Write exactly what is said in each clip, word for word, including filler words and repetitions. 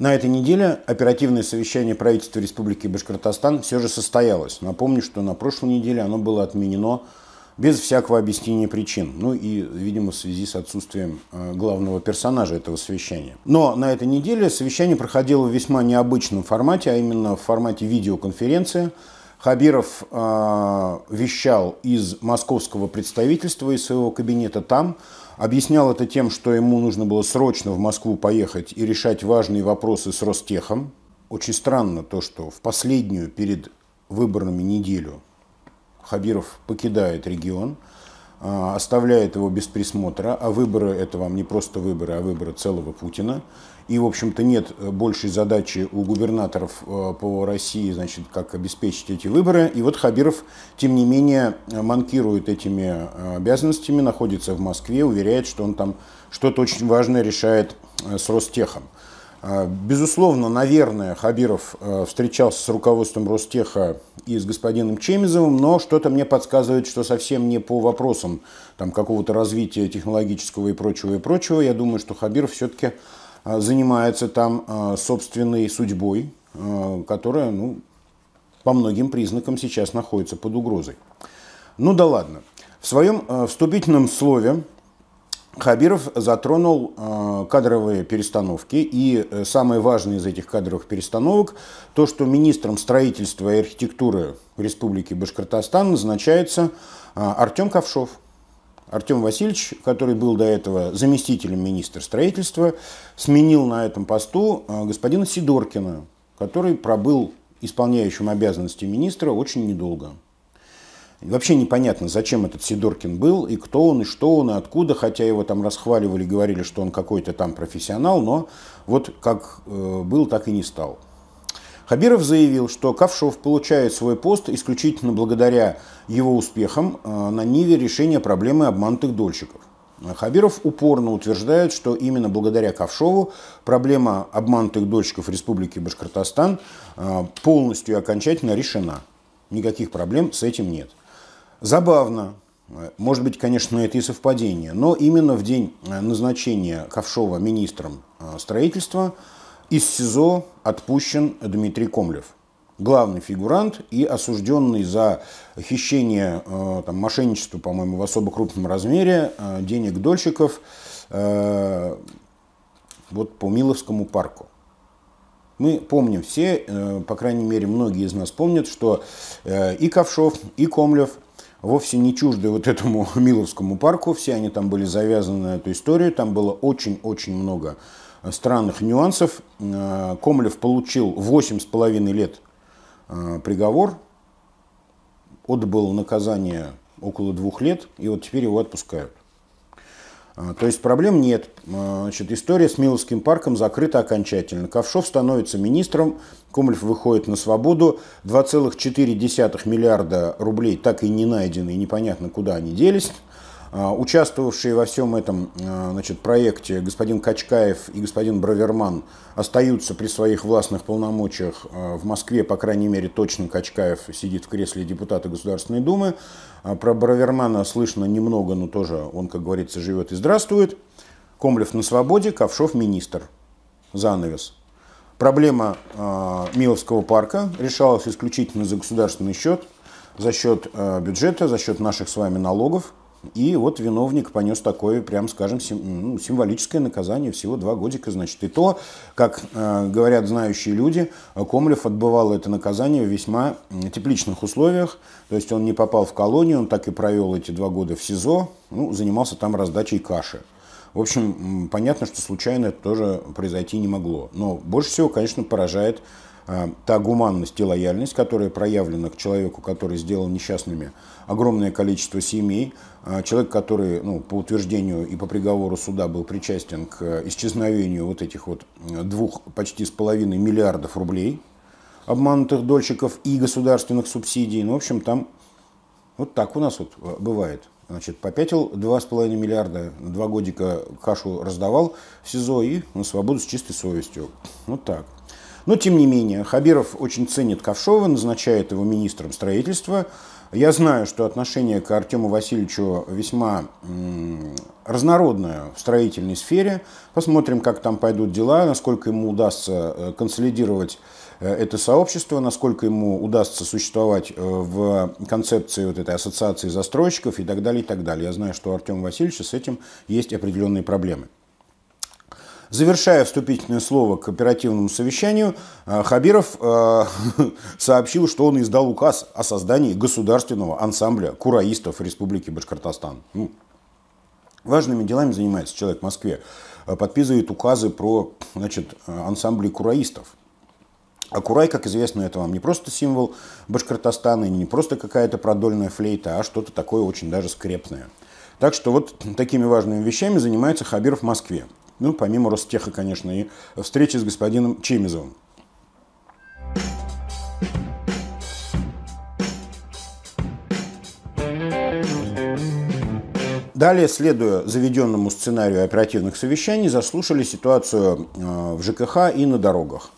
На этой неделе оперативное совещание правительства Республики Башкортостан все же состоялось. Напомню, что на прошлой неделе оно было отменено без всякого объяснения причин. Ну и, видимо, в связи с отсутствием главного персонажа этого совещания. Но на этой неделе совещание проходило в весьма необычном формате, а именно в формате видеоконференции. Хабиров э, вещал из московского представительства, из своего кабинета там. Объяснял это тем, что ему нужно было срочно в Москву поехать и решать важные вопросы с Ростехом. Очень странно то, что в последнюю перед выборами неделю Хабиров покидает регион, оставляет его без присмотра, а выборы — это вам не просто выборы, а выборы целого Путина. И, в общем-то, нет большей задачи у губернаторов по России, значит, как обеспечить эти выборы. И вот Хабиров, тем не менее, манкирует этими обязанностями, находится в Москве, уверяет, что он там что-то очень важное решает с Ростехом. Безусловно, наверное, Хабиров встречался с руководством Ростеха и с господином Чемизовым, но что-то мне подсказывает, что совсем не по вопросам какого-то развития технологического и прочего, и прочего. Я думаю, что Хабиров все-таки занимается там собственной судьбой, которая, ну, по многим признакам сейчас находится под угрозой. Ну да ладно. В своем вступительном слове Хабиров затронул э, кадровые перестановки, и э, самое важное из этих кадровых перестановок то, что министром строительства и архитектуры Республики Башкортостан назначается э, Артём Ковшов. Артём Васильевич, который был до этого заместителем министра строительства, сменил на этом посту э, господина Сидоркина, который пробыл исполняющим обязанности министра очень недолго. Вообще непонятно, зачем этот Сидоркин был, и кто он, и что он, и откуда, хотя его там расхваливали, говорили, что он какой-то там профессионал, но вот как был, так и не стал. Хабиров заявил, что Ковшов получает свой пост исключительно благодаря его успехам на ниве решения проблемы обманутых дольщиков. Хабиров упорно утверждает, что именно благодаря Ковшову проблема обманутых дольщиков Республики Башкортостан полностью и окончательно решена. Никаких проблем с этим нет. Забавно, может быть, конечно, это и совпадение, но именно в день назначения Ковшова министром строительства из СИЗО отпущен Дмитрий Комлев, главный фигурант и осужденный за хищение, там, мошенничество, по-моему, в особо крупном размере денег дольщиков вот по Миловскому парку. Мы помним все, по крайней мере, многие из нас помнят, что и Ковшов, и Комлев вовсе не чужды вот этому Миловскому парку. Все они там были завязаны на эту историю. Там было очень-очень много странных нюансов. Комлев получил восемь с половиной лет приговор, отбыл наказание около двух лет, и вот теперь его отпускают. То есть проблем нет. Значит, история с Миловским парком закрыта окончательно. Ковшов становится министром, Комлев выходит на свободу. два целых четыре десятых миллиарда рублей так и не найдены, и непонятно, куда они делись. Участвовавшие во всем этом, значит, проекте господин Качкаев и господин Браверман остаются при своих властных полномочиях в Москве, по крайней мере, точно Качкаев сидит в кресле депутата Государственной Думы. Про Бравермана слышно немного, но тоже он, как говорится, живет и здравствует. Комлев на свободе, Ковшов министр. Занавес. Проблема Миловского парка решалась исключительно за государственный счет, за счет бюджета, за счет наших с вами налогов. И вот виновник понес такое, прям скажем, сим, ну, символическое наказание, всего два годика, значит. И то, как э, говорят знающие люди, Комлев отбывал это наказание в весьма тепличных условиях. То есть он не попал в колонию, он так и провел эти два года в СИЗО, ну, занимался там раздачей каши. В общем, понятно, что случайно это тоже произойти не могло. Но больше всего, конечно, поражает та гуманность и лояльность, которая проявлена к человеку, который сделал несчастными огромное количество семей, человек, который, ну, по утверждению и по приговору суда был причастен к исчезновению вот этих вот двух почти с половиной миллиардов рублей обманутых дольщиков и государственных субсидий. Ну, в общем, там вот так у нас вот бывает. Значит, попятил два с половиной миллиарда, два годика кашу раздавал в СИЗО и на свободу с чистой совестью. Вот так. Но, тем не менее, Хабиров очень ценит Ковшова, назначает его министром строительства. Я знаю, что отношение к Артему Васильевичу весьма разнородное в строительной сфере. Посмотрим, как там пойдут дела, насколько ему удастся консолидировать это сообщество, насколько ему удастся существовать в концепции вот этой ассоциации застройщиков и так далее, и так далее. Я знаю, что у Артема Васильевича с этим есть определенные проблемы. Завершая вступительное слово к оперативному совещанию, Хабиров э, сообщил, что он издал указ о создании государственного ансамбля кураистов Республики Башкортостан. Ну, важными делами занимается человек в Москве. Подписывает указы про, значит, ансамбли кураистов. А курай, как известно, это вам не просто символ Башкортостана, не просто какая-то продольная флейта, а что-то такое очень даже скрепное. Так что вот такими важными вещами занимается Хабиров в Москве. Ну, помимо Ростеха, конечно, и встречи с господином Чемизовым. Далее, следуя заведенному сценарию оперативных совещаний, заслушали ситуацию в ЖКХ и на дорогах.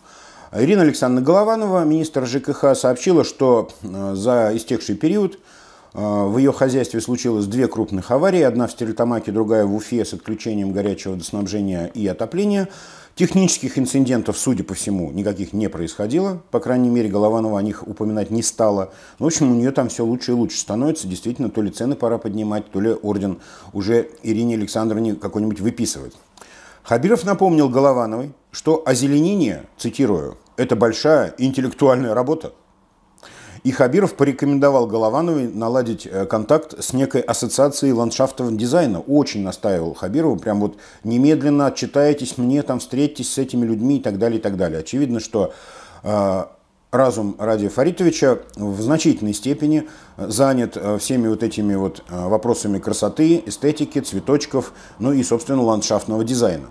Ирина Александровна Голованова, министр ЖКХ, сообщила, что за истекший период в ее хозяйстве случилось две крупных аварии, одна в Стерлитамаке, другая в Уфе, с отключением горячего водоснабжения и отопления. Технических инцидентов, судя по всему, никаких не происходило. По крайней мере, Голованова о них упоминать не стала. В общем, у нее там все лучше и лучше становится. Действительно, то ли цены пора поднимать, то ли орден уже Ирине Александровне какой-нибудь выписывать. Хабиров напомнил Головановой, что озеленение, цитирую, «это большая интеллектуальная работа». И Хабиров порекомендовал Головановой наладить контакт с некой ассоциацией ландшафтного дизайна. Очень настаивал Хабирову, прям вот немедленно отчитайтесь мне, там встретитесь с этими людьми и так далее, и так далее. Очевидно, что э, разум Радия Фаритовича в значительной степени занят всеми вот этими вот вопросами красоты, эстетики, цветочков, ну и, собственно, ландшафтного дизайна.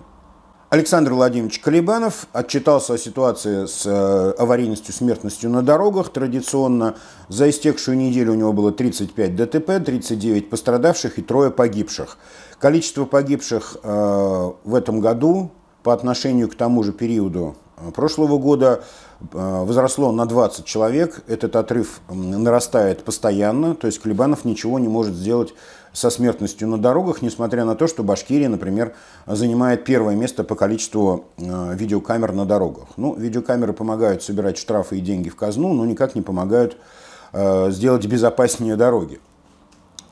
Александр Владимирович Колебанов отчитался о ситуации с аварийностью, смертностью на дорогах. Традиционно за истекшую неделю у него было тридцать пять ДТП, тридцать девять пострадавших и трое погибших. Количество погибших в этом году по отношению к тому же периоду прошлого года возросло на двадцать человек. Этот отрыв нарастает постоянно, то есть Колебанов ничего не может сделать со смертностью на дорогах, несмотря на то, что Башкирия, например, занимает первое место по количеству видеокамер на дорогах. Ну, видеокамеры помогают собирать штрафы и деньги в казну, но никак не помогают сделать безопаснее дороги.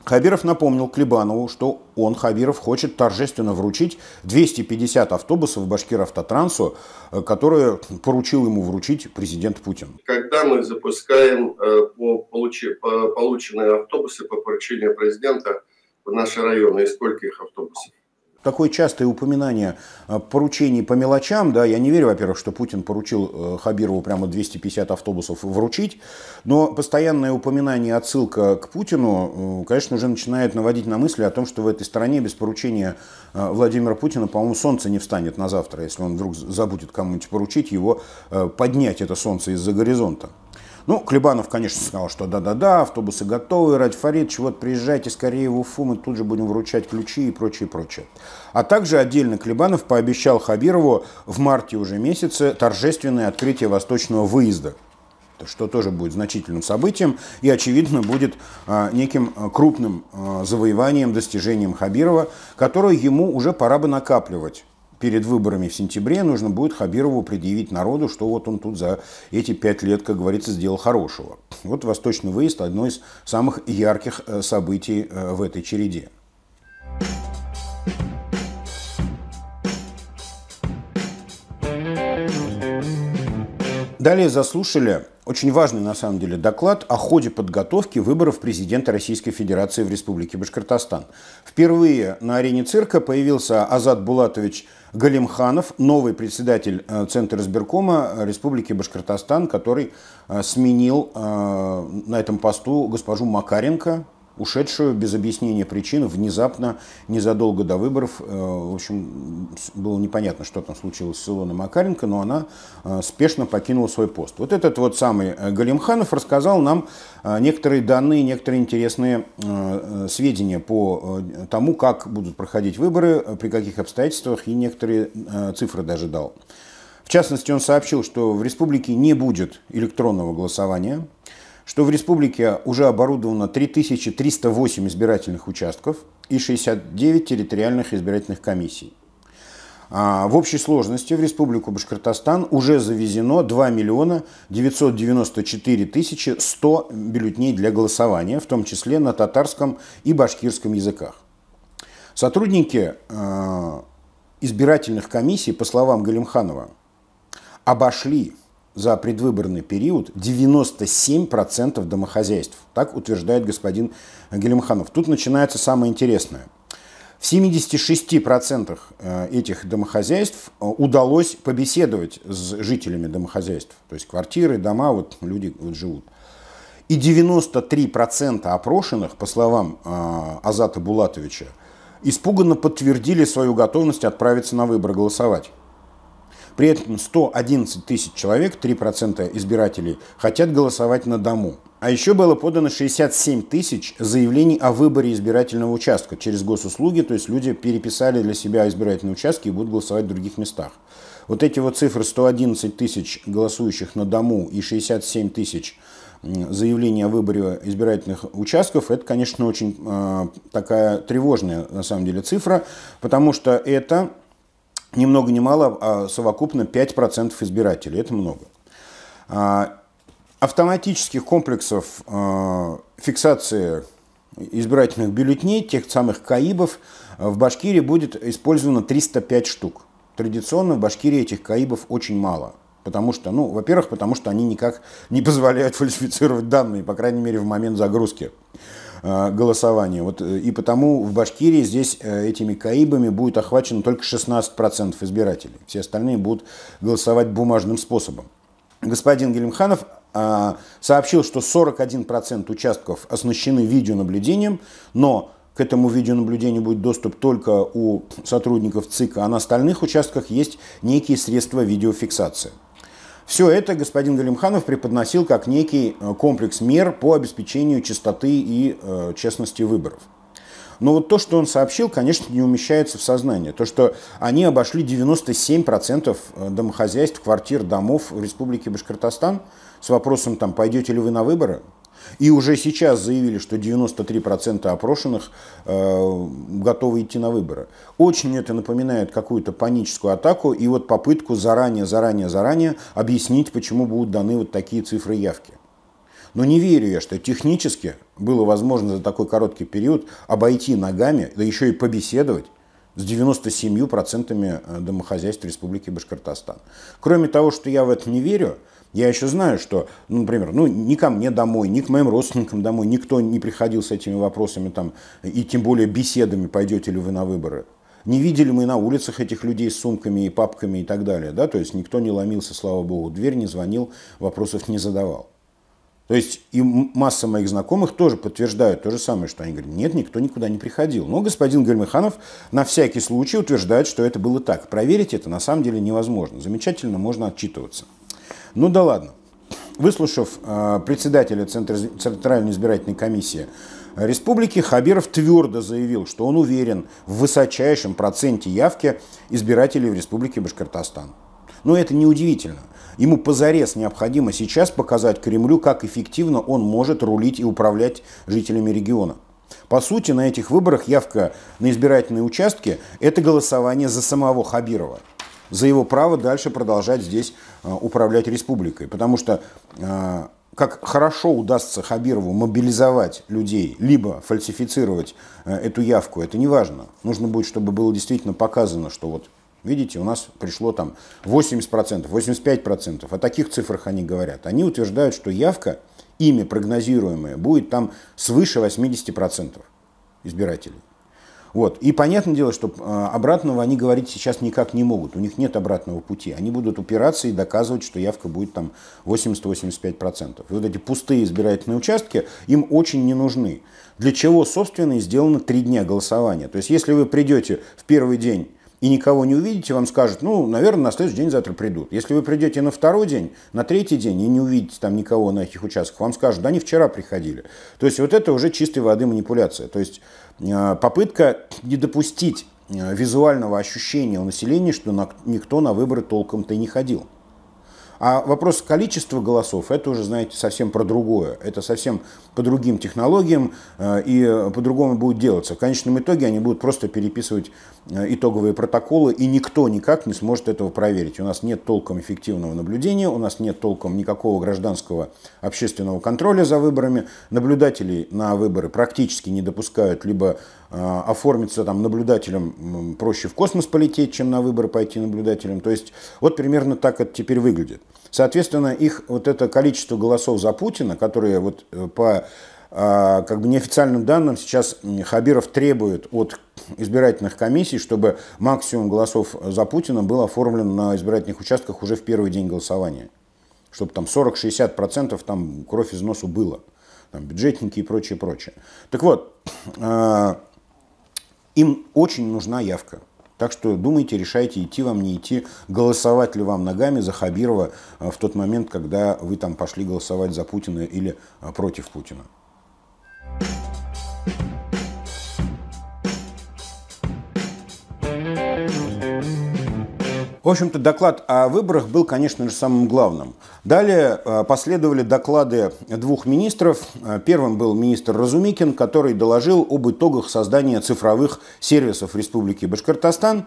Хабиров напомнил Колебанову, что он, Хабиров, хочет торжественно вручить двести пятьдесят автобусов БашкирАвтотрансу, которые поручил ему вручить президент Путин. Когда мы запускаем по получи, по полученные автобусы по поручению президента в наши районы, и сколько их автобусов? Такое частое упоминание поручений по мелочам, да, я не верю, во-первых, что Путин поручил Хабирову прямо двести пятьдесят автобусов вручить, но постоянное упоминание и отсылка к Путину, конечно, уже начинает наводить на мысли о том, что в этой стране без поручения Владимира Путина, по-моему, солнце не встанет на завтра, если он вдруг забудет кому-нибудь поручить его, поднять это солнце из-за горизонта. Ну, Колебанов, конечно, сказал, что да-да-да, автобусы готовы, Радий Фаритович, вот приезжайте скорее в Уфу, мы тут же будем вручать ключи и прочее, прочее. А также отдельно Колебанов пообещал Хабирову в марте уже месяце торжественное открытие восточного выезда, что тоже будет значительным событием и, очевидно, будет неким крупным завоеванием, достижением Хабирова, которое ему уже пора бы накапливать. Перед выборами в сентябре нужно будет Хабирову предъявить народу, что вот он тут за эти пять лет, как говорится, сделал хорошего. Вот восточный выезд – одно из самых ярких событий в этой череде. Далее заслушали очень важный, на самом деле, доклад о ходе подготовки выборов президента Российской Федерации в Республике Башкортостан. Впервые на арене цирка появился Азат Булатович Галимханов, новый председатель Центризбиркома Республики Башкортостан, который сменил на этом посту госпожу Макаренко, ушедшую без объяснения причин внезапно, незадолго до выборов. В общем, было непонятно, что там случилось с Илоной Макаренко, но она спешно покинула свой пост. Вот этот вот самый Галимханов рассказал нам некоторые данные, некоторые интересные сведения по тому, как будут проходить выборы, при каких обстоятельствах, и некоторые цифры даже дал. В частности, он сообщил, что в республике не будет электронного голосования, что в республике уже оборудовано три тысячи триста восемь избирательных участков и шестьдесят девять территориальных избирательных комиссий. В общей сложности в республику Башкортостан уже завезено два миллиона девятьсот девяносто четыре тысячи сто бюллетеней для голосования, в том числе на татарском и башкирском языках. Сотрудники избирательных комиссий, по словам Галимханова, обошли за предвыборный период девяносто семь процентов домохозяйств. Так утверждает господин Галимханов. Тут начинается самое интересное. В семидесяти шести процентах этих домохозяйств удалось побеседовать с жителями домохозяйств. То есть квартиры, дома, вот люди вот живут. И девяносто три процента опрошенных, по словам Азата Булатовича, испуганно подтвердили свою готовность отправиться на выборы голосовать. При этом сто одиннадцать тысяч человек, три процента избирателей, хотят голосовать на дому. А еще было подано шестьдесят семь тысяч заявлений о выборе избирательного участка через госуслуги, то есть люди переписали для себя избирательные участки и будут голосовать в других местах. Вот эти вот цифры: сто одиннадцать тысяч голосующих на дому и шестьдесят семь тысяч заявлений о выборе избирательных участков, это, конечно, очень э, такая тревожная на самом деле цифра, потому что это ни много ни мало, а совокупно пять процентов избирателей. Это много. Автоматических комплексов фиксации избирательных бюллетеней, тех самых КАИБов, в Башкирии будет использовано триста пять штук. Традиционно в Башкирии этих КАИБов очень мало. Потому что, ну, во-первых, потому что они никак не позволяют фальсифицировать данные, по крайней мере, в момент загрузки голосования. Вот, и потому в Башкирии здесь этими КАИБами будет охвачено только шестнадцать процентов избирателей. Все остальные будут голосовать бумажным способом. Господин Галимханов а, сообщил, что сорок один процент участков оснащены видеонаблюдением, но к этому видеонаблюдению будет доступ только у сотрудников ЦИК, а на остальных участках есть некие средства видеофиксации. Все это господин Галимханов преподносил как некий комплекс мер по обеспечению чистоты и э, честности выборов. Но вот то, что он сообщил, конечно, не умещается в сознание. То, что они обошли девяносто семь процентов домохозяйств, квартир, домов в республике Башкортостан с вопросом, там, пойдете ли вы на выборы. И уже сейчас заявили, что девяносто три процента опрошенных э, готовы идти на выборы. Очень это напоминает какую-то паническую атаку и вот попытку заранее, заранее, заранее объяснить, почему будут даны вот такие цифры явки. Но не верю я, что технически было возможно за такой короткий период обойти ногами, да еще и побеседовать с девяноста семью процентами домохозяйств Республики Башкортостан. Кроме того, что я в это не верю, я еще знаю, что, ну, например, ну, ни ко мне домой, ни к моим родственникам домой никто не приходил с этими вопросами, там, и тем более беседами, пойдете ли вы на выборы. Не видели мы на улицах этих людей с сумками и папками и так далее. Да? То есть никто не ломился, слава богу, в дверь, не звонил, вопросов не задавал. То есть и масса моих знакомых тоже подтверждают то же самое, что они говорят: нет, никто никуда не приходил. Но господин Галимханов на всякий случай утверждает, что это было так. Проверить это на самом деле невозможно. Замечательно, можно отчитываться. Ну да ладно. Выслушав э, председателя Центра, Центральной избирательной комиссии республики, Хабиров твердо заявил, что он уверен в высочайшем проценте явки избирателей в республике Башкортостан. Но это неудивительно. Ему позарез необходимо сейчас показать Кремлю, как эффективно он может рулить и управлять жителями региона. По сути, на этих выборах явка на избирательные участки – это голосование за самого Хабирова, за его право дальше продолжать здесь управлять республикой. Потому что как хорошо удастся Хабирову мобилизовать людей, либо фальсифицировать эту явку, это не важно. Нужно будет, чтобы было действительно показано, что вот видите, у нас пришло там восемьдесят процентов, восемьдесят пять процентов. О таких цифрах они говорят. Они утверждают, что явка, ими прогнозируемая, будет там свыше восьмидесяти процентов избирателей. Вот. И понятное дело, что обратного они говорить сейчас никак не могут. У них нет обратного пути. Они будут упираться и доказывать, что явка будет там восемьдесят-восемьдесят пять процентов. И вот эти пустые избирательные участки им очень не нужны. Для чего, собственно, и сделано три дня голосования. То есть если вы придете в первый день и никого не увидите, вам скажут: ну, наверное, на следующий день, завтра придут. Если вы придете на второй день, на третий день и не увидите там никого на этих участках, вам скажут: да они вчера приходили. То есть вот это уже чистой воды манипуляция. То есть попытка не допустить визуального ощущения у населения, что никто на выборы толком-то и не ходил. А вопрос количества голосов, это уже, знаете, совсем про другое. Это совсем по другим технологиям и по-другому будет делаться. В конечном итоге они будут просто переписывать итоговые протоколы, и никто никак не сможет этого проверить. У нас нет толком эффективного наблюдения, у нас нет толком никакого гражданского общественного контроля за выборами. Наблюдателей на выборы практически не допускают, либо оформиться там наблюдателем проще в космос полететь, чем на выборы пойти наблюдателем. То есть вот примерно так это теперь выглядит. Соответственно, их вот это количество голосов за Путина, которые вот по как бы неофициальным данным сейчас Хабиров требует от избирательных комиссий, чтобы максимум голосов за Путина был оформлен на избирательных участках уже в первый день голосования. Чтобы там сорок-шестьдесят процентов там кровь из носу было. Там бюджетники и прочее, прочее. Так вот, им очень нужна явка. Так что думайте, решайте, идти вам, не идти, голосовать ли вам ногами за Хабирова в тот момент, когда вы там пошли голосовать за Путина или против Путина. В общем-то, доклад о выборах был, конечно же, самым главным. Далее последовали доклады двух министров. Первым был министр Разумикин, который доложил об итогах создания цифровых сервисов Республики Башкортостан.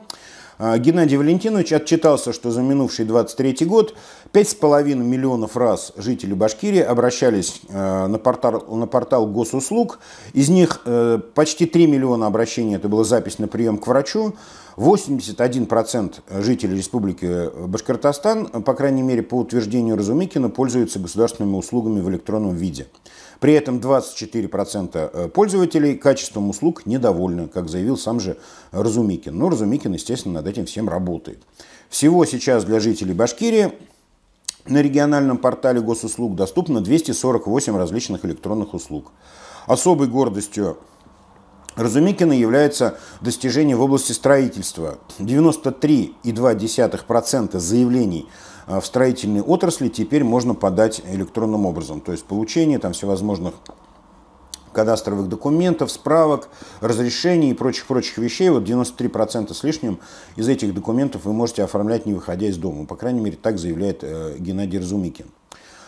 Геннадий Валентинович отчитался, что за минувший двадцать третий год пять с половиной миллионов раз жители Башкирии обращались на портал, на портал госуслуг. Из них почти три миллиона обращений – это была запись на прием к врачу. восемьдесят один процент жителей Республики Башкортостан, по крайней мере по утверждению Разумикина, пользуются государственными услугами в электронном виде. При этом двадцать четыре процента пользователей качеством услуг недовольны, как заявил сам же Разумикин. Но Разумикин, естественно, над этим всем работает. Всего сейчас для жителей Башкирии на региональном портале госуслуг доступно двести сорок восемь различных электронных услуг. Особой гордостью Разумикина является достижение в области строительства. девяносто три и две десятых процента заявлений в строительной отрасли теперь можно подать электронным образом. То есть получение там всевозможных кадастровых документов, справок, разрешений и прочих-прочих вещей. Вот девяносто три процента с лишним из этих документов вы можете оформлять, не выходя из дома. По крайней мере, так заявляет э, Геннадий Разумикин.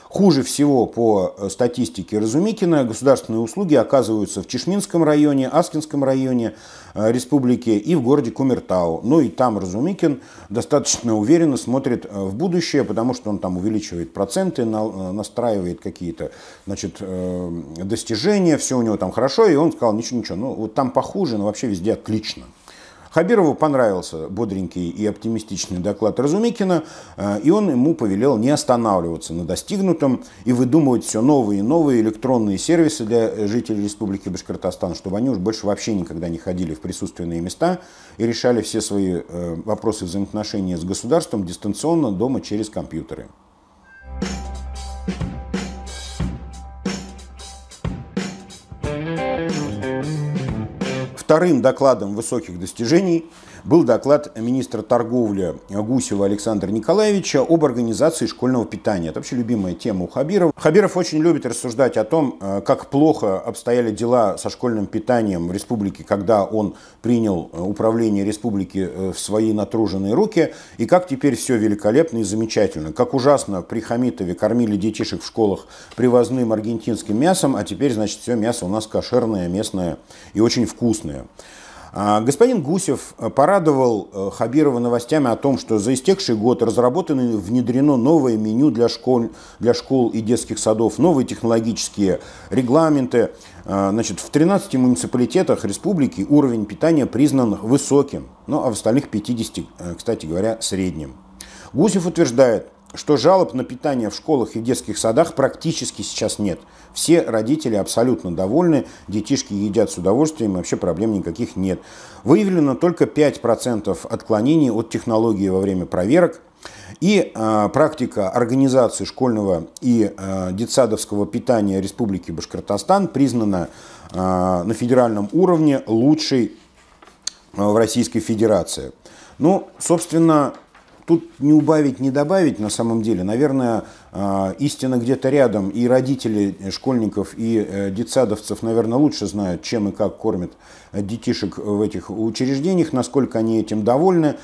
Хуже всего по статистике Разумикина государственные услуги оказываются в Чишминском районе, Аскинском районе республики и в городе Кумертау. Но и там Разумикин достаточно уверенно смотрит в будущее, потому что он там увеличивает проценты, настраивает какие-то, значит, достижения, все у него там хорошо. И он сказал, ничего, ничего, ну вот там похуже, но вообще везде отлично. Хабирову понравился бодренький и оптимистичный доклад Разумикина, и он ему повелел не останавливаться на достигнутом и выдумывать все новые и новые электронные сервисы для жителей Республики Башкортостан, чтобы они уж больше вообще никогда не ходили в присутственные места и решали все свои вопросы взаимоотношения с государством дистанционно дома через компьютеры. Вторым докладом высоких достижений был доклад министра торговли Гусева Александра Николаевича об организации школьного питания. Это вообще любимая тема у Хабирова. Хабиров очень любит рассуждать о том, как плохо обстояли дела со школьным питанием в республике, когда он принял управление республики в свои натруженные руки, и как теперь все великолепно и замечательно. Как ужасно при Хамитове кормили детишек в школах привозным аргентинским мясом, а теперь, значит, все мясо у нас кошерное, местное и очень вкусное. Господин Гусев порадовал Хабирова новостями о том, что за истекший год разработано и внедрено новое меню для школ, для школ и детских садов, новые технологические регламенты. Значит, в тринадцати муниципалитетах республики уровень питания признан высоким, ну а в остальных пятидесяти, кстати говоря, средним. Гусев утверждает, что жалоб на питание в школах и детских садах практически сейчас нет. Все родители абсолютно довольны, детишки едят с удовольствием, вообще проблем никаких нет. Выявлено только пять процентов отклонений от технологии во время проверок. И э, практика организации школьного и э, детсадовского питания Республики Башкортостан признана э, на федеральном уровне лучшей э, в Российской Федерации. Ну, собственно, тут не убавить, не добавить на самом деле. Наверное, истина где-то рядом. И родители школьников, и детсадовцев, наверное, лучше знают, чем и как кормят детишек в этих учреждениях, насколько они этим довольны.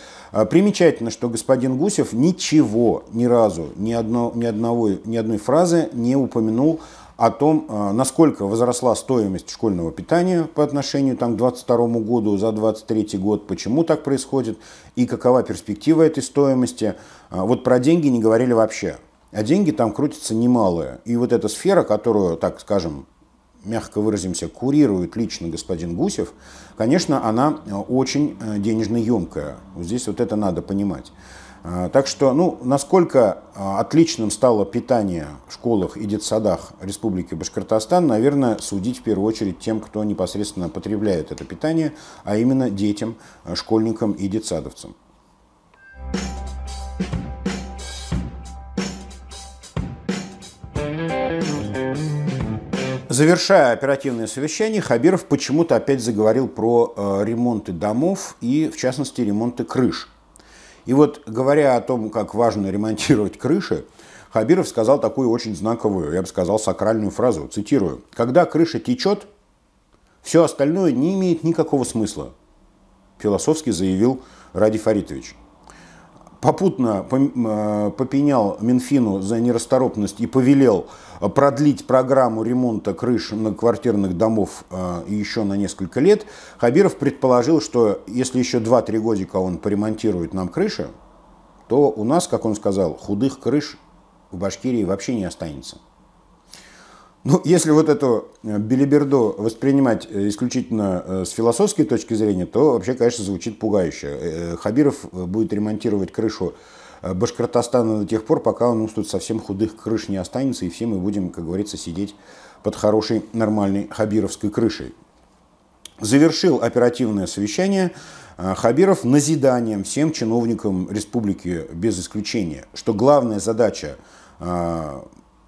Примечательно, что господин Гусев ничего, ни разу, ни, одно, ни, одного, ни одной фразы не упомянул о том, насколько возросла стоимость школьного питания по отношению там, к две тысячи двадцать второму году, за две тысячи двадцать третий год, почему так происходит и какова перспектива этой стоимости. Вот про деньги не говорили вообще, а деньги там крутятся немалые. И вот эта сфера, которую, так скажем, мягко выразимся, курирует лично господин Гусев, конечно, она очень денежно-емкая. Вот здесь вот это надо понимать. Так что, ну, насколько отличным стало питание в школах и детсадах Республики Башкортостан, наверное, судить в первую очередь тем, кто непосредственно потребляет это питание, а именно детям, школьникам и детсадовцам. Завершая оперативное совещание, Хабиров почему-то опять заговорил про ремонты домов и, в частности, ремонты крыш. И вот, говоря о том, как важно ремонтировать крыши, Хабиров сказал такую очень знаковую, я бы сказал, сакральную фразу, цитирую. «Когда крыша течет, все остальное не имеет никакого смысла», философски заявил Радий Фаритович. Попутно попенял Минфину за нерасторопность и повелел продлить программу ремонта крыш многоквартирных домов еще на несколько лет. Хабиров предположил, что если еще два-три годика он поремонтирует нам крыши, то у нас, как он сказал, худых крыш в Башкирии вообще не останется. Ну, если вот эту белиберду воспринимать исключительно с философской точки зрения, то вообще, конечно, звучит пугающе. Хабиров будет ремонтировать крышу Башкортостана до тех пор, пока у нас тут совсем худых крыш не останется, и все мы будем, как говорится, сидеть под хорошей, нормальной хабировской крышей. Завершил оперативное совещание Хабиров назиданием всем чиновникам республики без исключения, что главная задача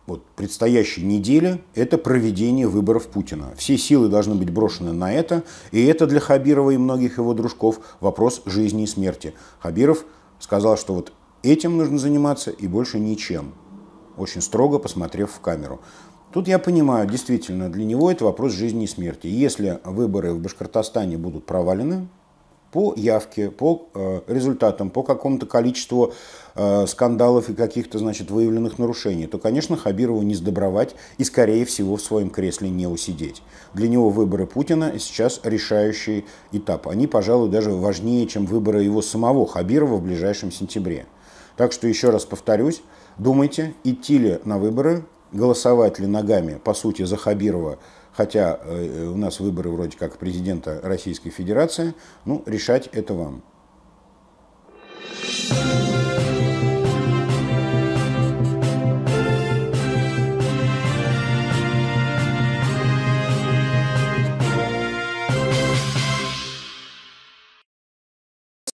вот предстоящей недели – это проведение выборов Путина. Все силы должны быть брошены на это, и это для Хабирова и многих его дружков вопрос жизни и смерти. Хабиров сказал, что вот этим нужно заниматься и больше ничем, очень строго посмотрев в камеру. Тут я понимаю, действительно, для него это вопрос жизни и смерти. Если выборы в Башкортостане будут провалены, по явке, по э, результатам, по какому-то количеству э, скандалов и каких-то, значит, выявленных нарушений, то, конечно, Хабирову не сдобровать и, скорее всего, в своем кресле не усидеть. Для него выборы Путина сейчас решающий этап. Они, пожалуй, даже важнее, чем выборы его самого, Хабирова, в ближайшем сентябре. Так что, еще раз повторюсь, думайте, идти ли на выборы, голосовать ли ногами, по сути, за Хабирова, хотя э, у нас выборы вроде как президента Российской Федерации, ну, решать это вам.